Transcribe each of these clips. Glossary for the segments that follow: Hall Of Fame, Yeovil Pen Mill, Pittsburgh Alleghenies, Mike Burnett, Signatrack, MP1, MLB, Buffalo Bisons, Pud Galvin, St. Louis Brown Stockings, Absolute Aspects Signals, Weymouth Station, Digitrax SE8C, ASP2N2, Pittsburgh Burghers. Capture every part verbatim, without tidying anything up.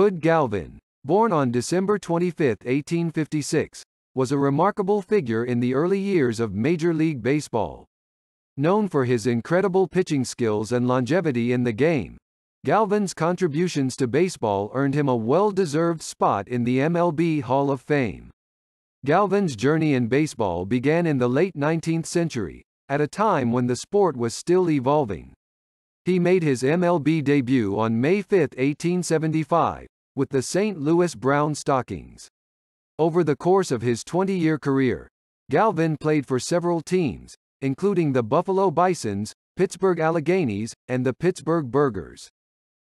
Pud Galvin, born on December twenty-fifth, eighteen fifty-six, was a remarkable figure in the early years of Major League Baseball. Known for his incredible pitching skills and longevity in the game, Galvin's contributions to baseball earned him a well-deserved spot in the M L B Hall of Fame. Galvin's journey in baseball began in the late nineteenth century, at a time when the sport was still evolving. He made his M L B debut on May fifth, eighteen seventy-five, with the Saint Louis Brown Stockings. Over the course of his twenty-year career, Galvin played for several teams, including the Buffalo Bisons, Pittsburgh Alleghenies, and the Pittsburgh Burghers.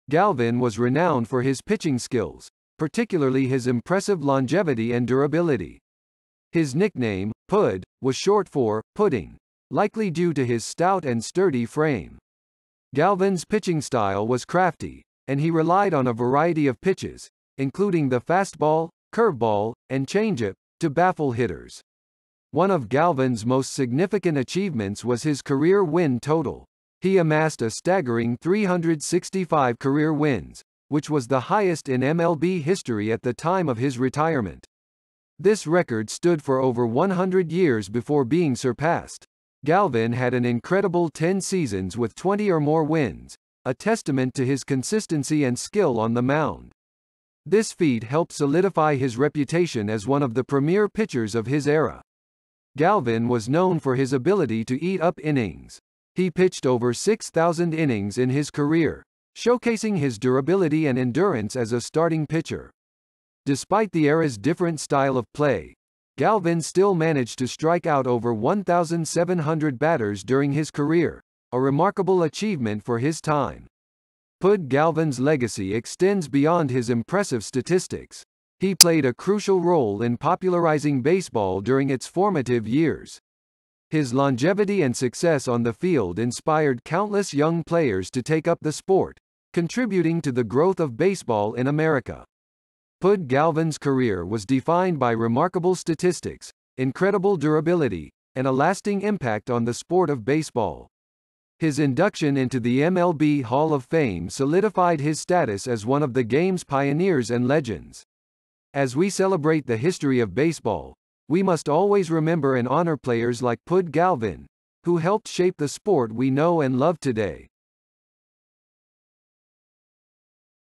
Galvin was renowned for his pitching skills, particularly his impressive longevity and durability. His nickname, Pud, was short for pudding, likely due to his stout and sturdy frame. Galvin's pitching style was crafty, and he relied on a variety of pitches, including the fastball, curveball, and changeup, to baffle hitters. One of Galvin's most significant achievements was his career win total. He amassed a staggering three hundred sixty-five career wins, which was the highest in M L B history at the time of his retirement. This record stood for over one hundred years before being surpassed. Galvin had an incredible ten seasons with twenty or more wins, a testament to his consistency and skill on the mound. This feat helped solidify his reputation as one of the premier pitchers of his era. Galvin was known for his ability to eat up innings. He pitched over six thousand innings in his career, showcasing his durability and endurance as a starting pitcher. Despite the era's different style of play, Galvin still managed to strike out over one thousand seven hundred batters during his career, a remarkable achievement for his time. Pud Galvin's legacy extends beyond his impressive statistics. He played a crucial role in popularizing baseball during its formative years. His longevity and success on the field inspired countless young players to take up the sport, contributing to the growth of baseball in America. Pud Galvin's career was defined by remarkable statistics, incredible durability, and a lasting impact on the sport of baseball. His induction into the M L B Hall of Fame solidified his status as one of the game's pioneers and legends. As we celebrate the history of baseball, we must always remember and honor players like Pud Galvin, who helped shape the sport we know and love today.